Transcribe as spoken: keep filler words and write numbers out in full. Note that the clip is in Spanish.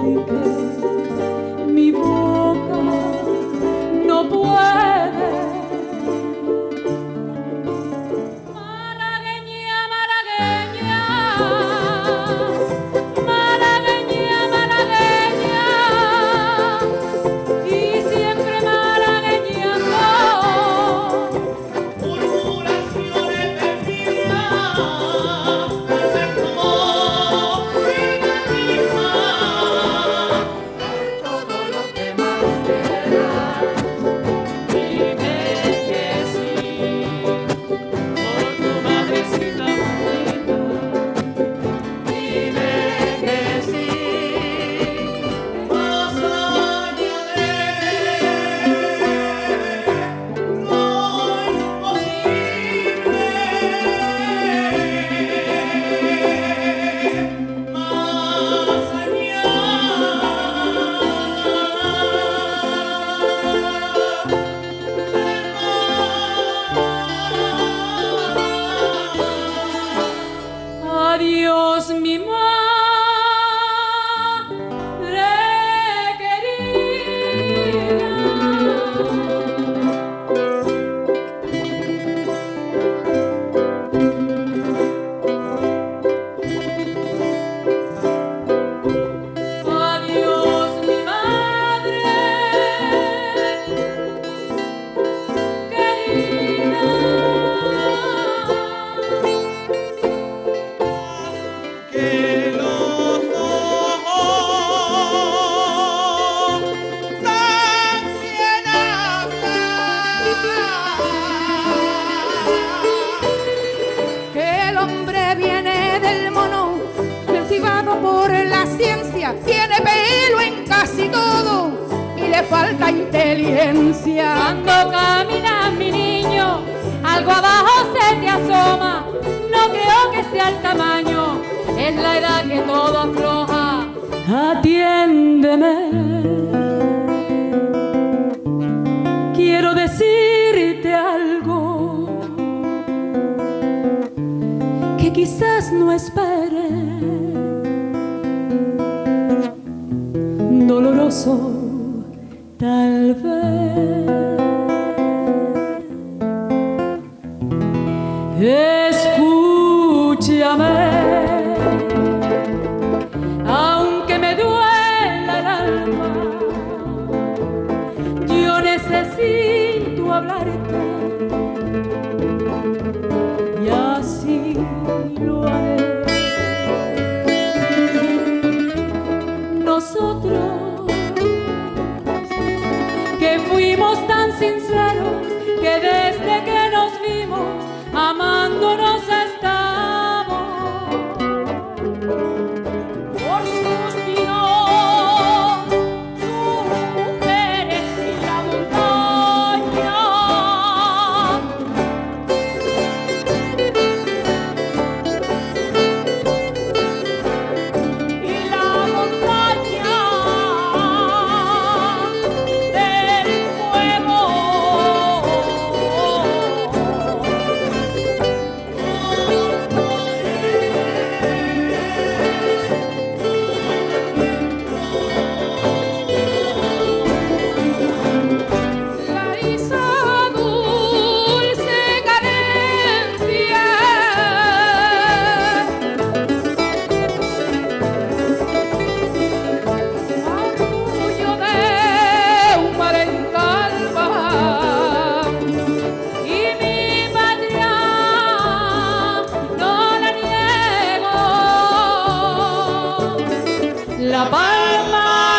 porque mi boca no puede. Malagueña, malagueña, malagueña, malagueña, y siempre malagueñando. Murmuraciones perdidas. Adiós, mi madre querida. Por la ciencia, tiene pelo en casi todo y le falta inteligencia. Cuando caminas, mi niño, algo abajo se te asoma. No creo que sea el tamaño, es la edad que todo afloja. Atiéndeme, quiero decirte algo que quizás no esperes. Doloroso, tal vez. Escúchame, aunque me duela el alma, yo necesito hablarte y así lo haré. Nosotros, que fuimos tan sinceros, que desde que nos vimos, amándonos estamos. Por sus dios, sus mujeres y la montaña. Y la montaña. La palma.